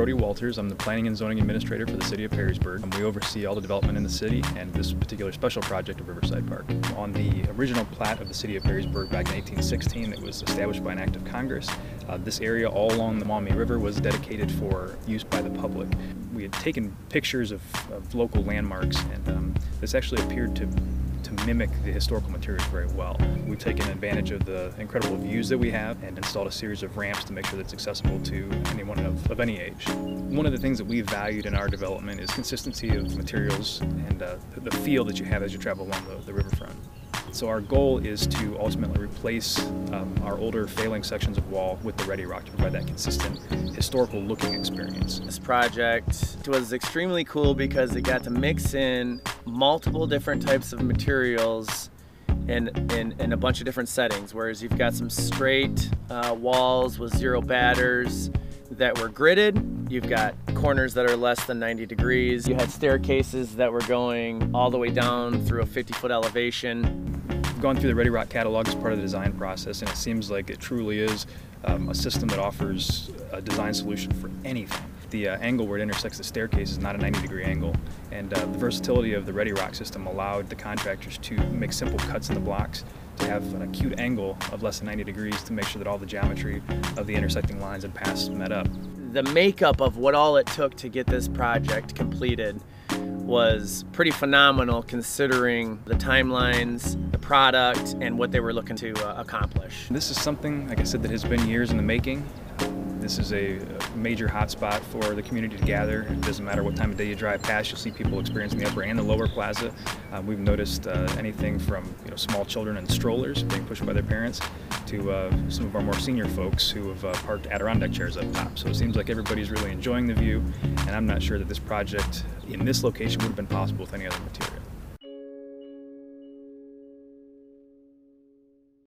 Brody Walters. I'm the Planning and Zoning Administrator for the City of Perrysburg, and we oversee all the development in the city and this particular special project of Riverside Park. On the original plat of the City of Perrysburg back in 1816, it was established by an act of Congress. This area all along the Maumee River was dedicated for use by the public. We had taken pictures of local landmarks, and this actually appeared to mimic the historical materials very well. We've taken advantage of the incredible views that we have and installed a series of ramps to make sure that it's accessible to anyone of any age. One of the things that we valued in our development is consistency of materials and the feel that you have as you travel along the riverfront. So our goal is to ultimately replace our older failing sections of wall with the Redi-Rock to provide that consistent historical looking experience. This project was extremely cool because it got to mix in multiple different types of materials in a bunch of different settings, whereas you've got some straight walls with zero batters that were gridded, you've got corners that are less than 90 degrees, you had staircases that were going all the way down through a 50-foot elevation. Gone through the Redi-Rock catalog as part of the design process, and it seems like it truly is a system that offers a design solution for anything. The angle where it intersects the staircase is not a 90-degree angle, and the versatility of the Redi-Rock system allowed the contractors to make simple cuts in the blocks to have an acute angle of less than 90 degrees to make sure that all the geometry of the intersecting lines and paths met up. The makeup of what all it took to get this project completed was pretty phenomenal considering the timelines, the product, and what they were looking to accomplish. This is something, like I said, that has been years in the making. This is a major hotspot for the community to gather. It doesn't matter what time of day you drive past, you'll see people experiencing the upper and the lower plaza. We've noticed anything from small children and strollers being pushed by their parents to some of our more senior folks who have parked Adirondack chairs up top. So it seems like everybody's really enjoying the view, and I'm not sure that this project in this location would have been possible with any other material.